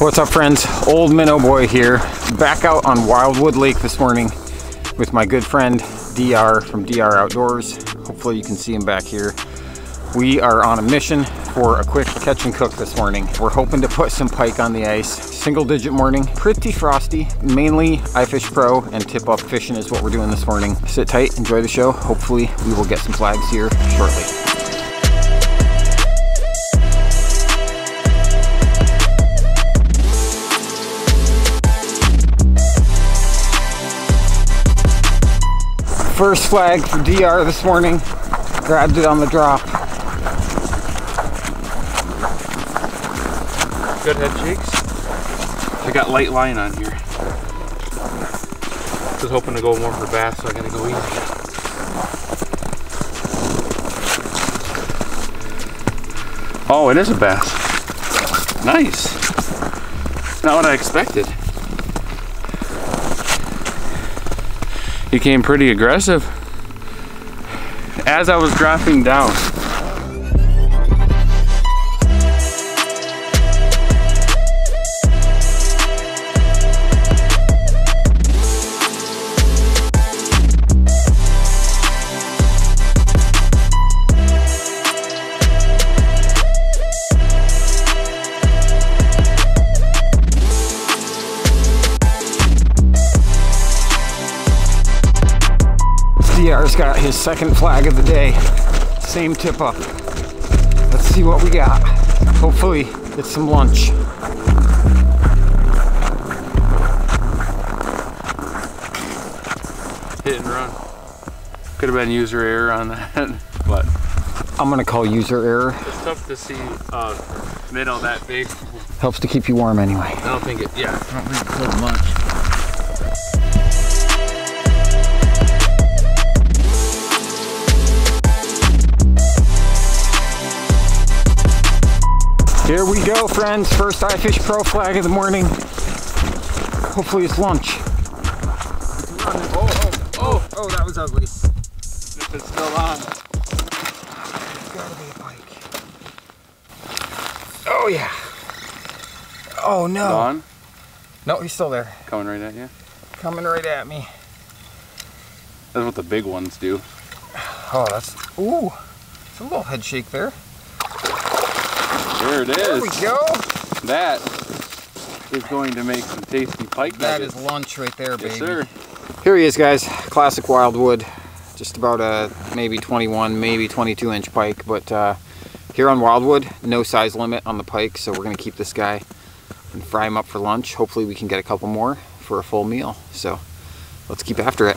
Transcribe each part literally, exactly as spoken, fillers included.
What's up, friends? Old Minnow Boy here, back out on Wildwood Lake this morning with my good friend D R from D R Outdoors. Hopefully you can see him back here. We are on a mission for a quick catch and cook this morning. We're hoping to put some pike on the ice. Single digit morning, pretty frosty. Mainly iFish Pro and tip up fishing is what we're doing this morning. Sit tight, enjoy the show. Hopefully we will get some flags here shortly. First flag for D R this morning. Grabbed it on the drop. Good head shakes. I got light line on here. Just hoping to go more for bass, so I gotta go easy. Oh, it is a bass. Nice. Not what I expected. He came pretty aggressive as I was dropping down. D R's got his second flag of the day. Same tip up. Let's see what we got. Hopefully it's some lunch. Hit and run. Could have been user error on that, but I'm gonna call user error. It's tough to see uh, minnow that big. Helps to keep you warm anyway. I don't think it, yeah, I don't think it took much. Here we go, friends. First iFish Pro flag of the morning. Hopefully it's lunch. Oh, oh, oh, oh, that was ugly. If it's still on. It's gotta be a pike. Oh, yeah. Oh, no. On? No, he's still there. Coming right at you? Coming right at me. That's what the big ones do. Oh, that's, ooh. It's a little head shake there. There it is. There we go. That is going to make some tasty pike nuggets. That is lunch right there, baby. Yes, sir. Here he is, guys. Classic Wildwood. Just about a maybe twenty-one, maybe twenty-two inch pike. But uh, here on Wildwood, no size limit on the pike. So we're going to keep this guy and fry him up for lunch. Hopefully we can get a couple more for a full meal. So let's keep after it.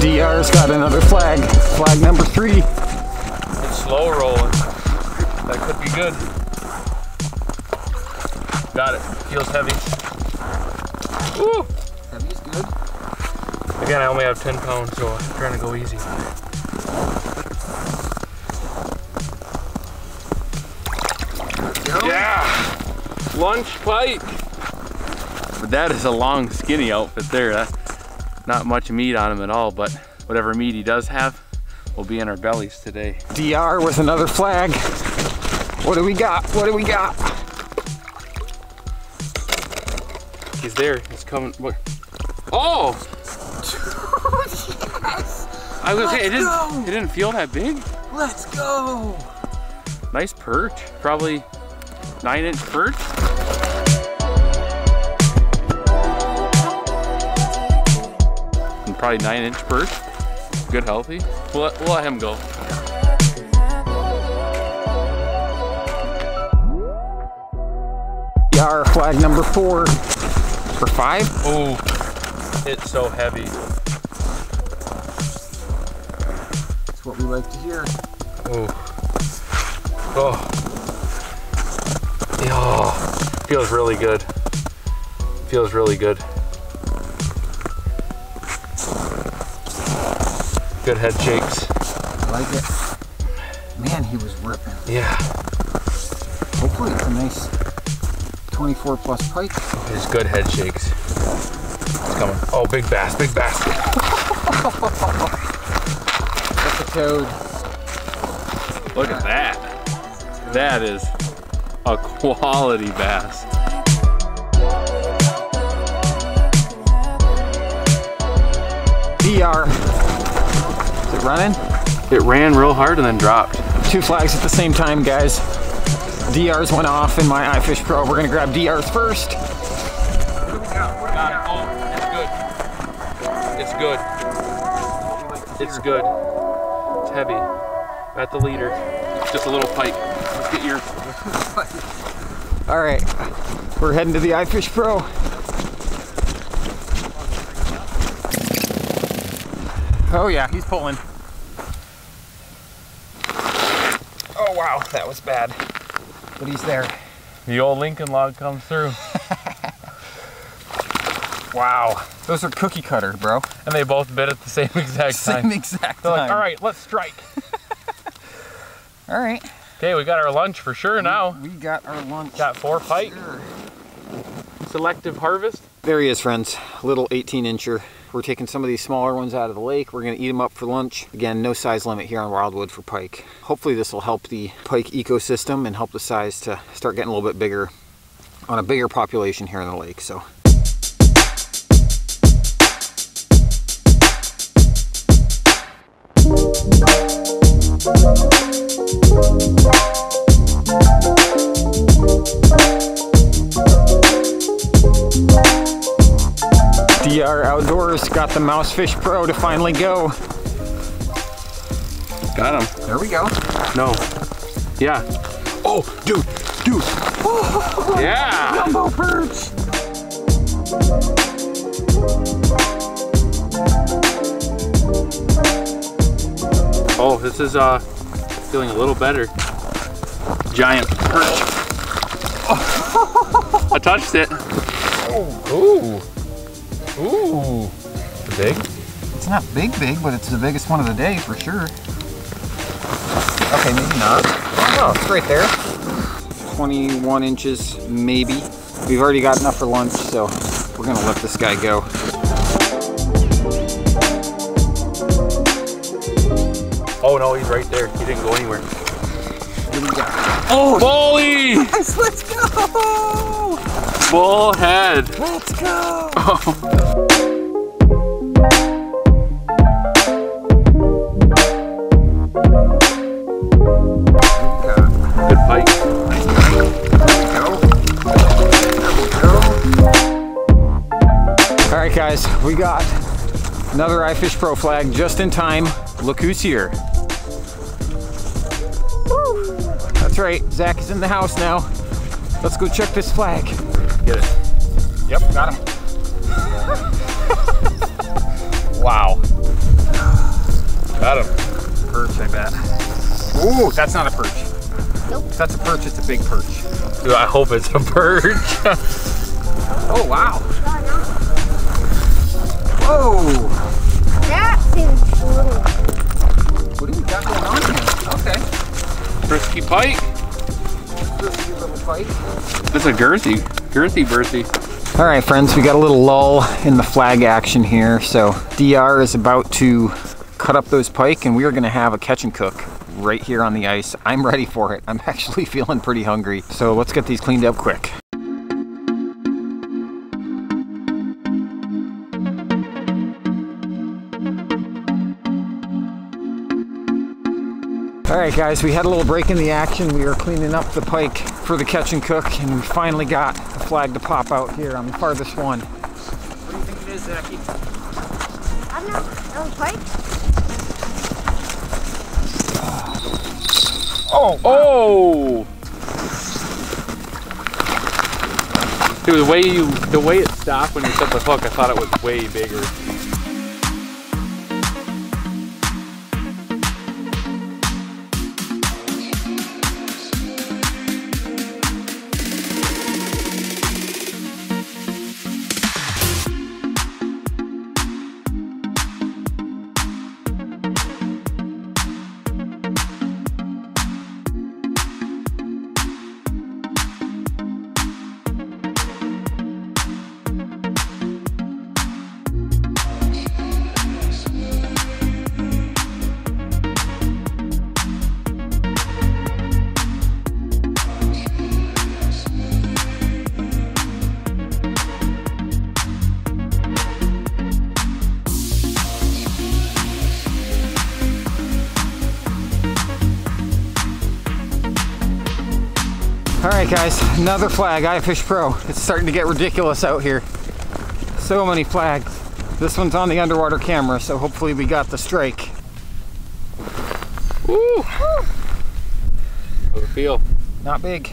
D R's got another flag, flag number three. It's slow rolling. That could be good. Got it. Feels heavy. Woo! Heavy's good. Again, I only have ten pounds, so I'm trying to go easy. Go. Yeah! Lunch pike! But that is a long, skinny outfit there. That's not much meat on him at all, but whatever meat he does have will be in our bellies today. D R with another flag. What do we got? What do we got? He's there. He's coming. What? Oh! Yes. I was gonna say it didn't. It didn't feel that big. Let's go. Nice perch. Probably nine inch perch. Probably nine inch perch, good healthy. We'll let, we'll let him go. Yar, flag number four for five. Oh, it's so heavy. That's what we like to hear. Oh, oh, oh, feels really good. Feels really good. Good head shakes. I like it. Man, he was ripping. Yeah. hopefully it's a nice twenty-four plus pike. There's good head shakes. It's coming. Oh, big bass, big bass. That's a toad. Look at that. That is a quality bass. D R. Is it running? It ran real hard and then dropped. Two flags at the same time, guys. D Rs went off in my iFish Pro. We're gonna grab D Rs first. Oh, it's good. It's good. It's good. It's heavy. At the leader. It's just a little pike. Let's get your. All right, we're heading to the iFish Pro. Oh yeah, he's pulling. Oh wow, that was bad. But he's there. The old Lincoln log comes through. Wow. Those are cookie cutter, bro. And they both bit at the same exact same time. Same exact They're time. Like, all right, let's strike. All right. Okay, we got our lunch for sure we, now. We got our lunch. Got four pike. Sure. Selective harvest. There he is, friends. Little eighteen incher. We're taking some of these smaller ones out of the lake. We're gonna eat them up for lunch. Again, no size limit here on Wildwood for pike. Hopefully this will help the pike ecosystem and help the size to start getting a little bit bigger on a bigger population here in the lake, so. D R Outdoors got the iFish Pro to finally go. Got him. There we go. No. Yeah. Oh, dude, dude. Oh, yeah. Jumbo perch. Oh, this is uh, feeling a little better. Giant perch. Oh. I touched it. Oh. Ooh. Ooh, big? It's not big, big, but it's the biggest one of the day for sure. Okay, maybe not. Oh, it's right there. twenty-one inches, maybe. We've already got enough for lunch, so we're gonna let this guy go. Oh no, he's right there. He didn't go anywhere. What do we got? Oh, bully! Yes, let's go! Bullhead. Let's go. Oh. Good bite. All right, guys, we got another iFish Pro flag just in time. Look who's here. Woo. That's right. Zach is in the house now. Let's go check this flag. Get it. Yep, got him. Wow. Got him. Perch, I bet. Ooh, that's not a perch. Nope. If that's a perch, it's a big perch. Dude, I hope it's a perch. Oh, wow. Whoa. That's huge. What do we got going on here? Okay. Frisky pike. Frisky little pike. That's a girthy. Girthy, birthy. All right, friends, we got a little lull in the flag action here. So D R is about to cut up those pike and we are gonna have a catch and cook right here on the ice. I'm ready for it. I'm actually feeling pretty hungry. So let's get these cleaned up quick. All right, guys, we had a little break in the action. We were cleaning up the pike for the catch and cook, and we finally got the flag to pop out here on the farthest one. What do you think it is, Zachy? I don't know. That was pike? Oh! Wow. Oh! Dude, the way you, the way it stopped when you set the hook, I thought it was way bigger. Alright guys, another flag, iFish Pro. It's starting to get ridiculous out here. So many flags. This one's on the underwater camera, so hopefully we got the strike. Woo! How's it feel? Not big.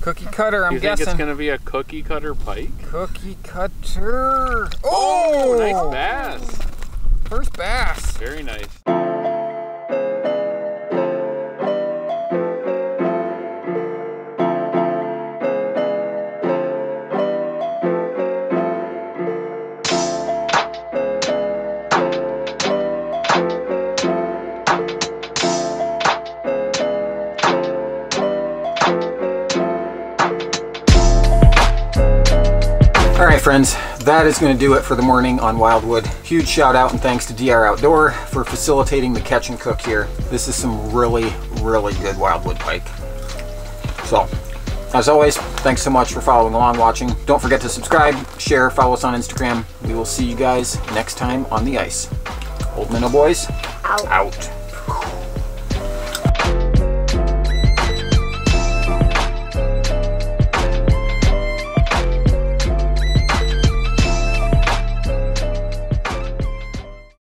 Cookie cutter, I'm guessing. You think guessing. It's gonna be a cookie cutter pike? Cookie cutter! Oh! Oh, nice bass! First bass! Very nice. Alright friends, that is going to do it for the morning on Wildwood. Huge shout out and thanks to D R Outdoor for facilitating the catch and cook here. This is some really, really good Wildwood pike. So, as always, thanks so much for following along, watching. Don't forget to subscribe, share, follow us on Instagram. We will see you guys next time on the ice. Old Minnow Boys, out. out.